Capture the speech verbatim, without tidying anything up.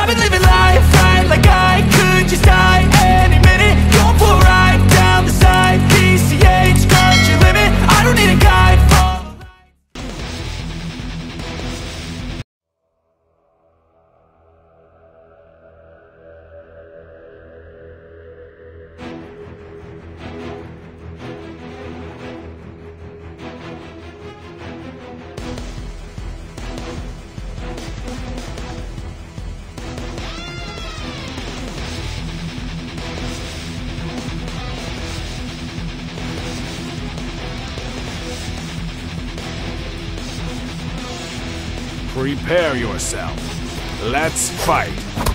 I've been living life right, like I could just die any minute. Don't pull right down the side, P C H, girl, your limit. I don't need a guide, follow . Prepare yourself. Let's fight.